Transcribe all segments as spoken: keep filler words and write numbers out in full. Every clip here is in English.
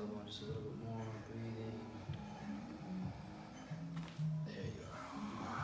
exhale one just a little bit more, breathing. There you are.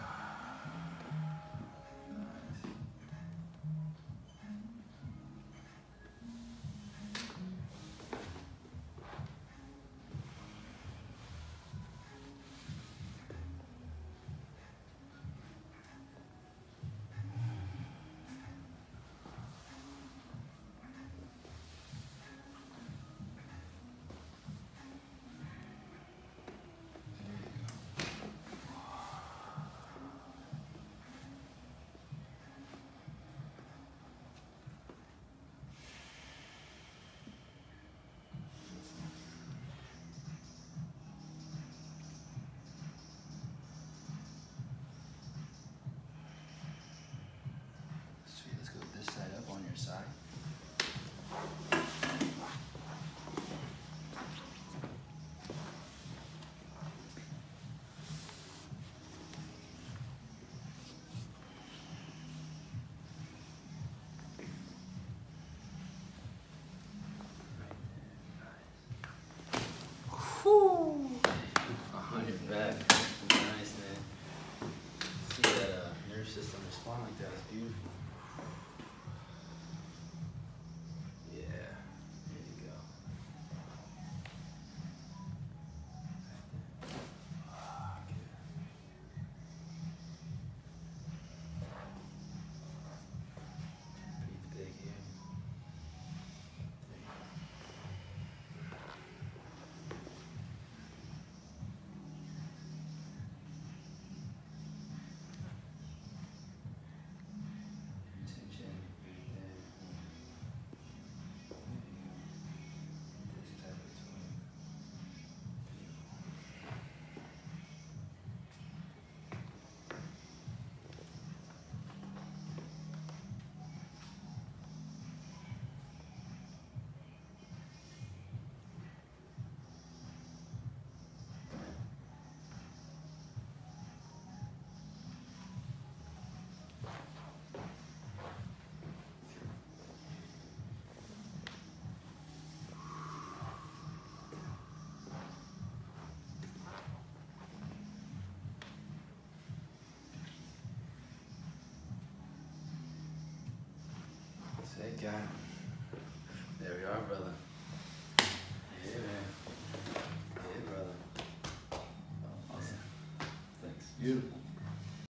Side. Whew. On your back. Nice, man. See that uh, nerve system respond like that. It's beautiful. That guy. There we are, brother. Yeah, man. Yeah, brother. Awesome. Thanks. Beautiful.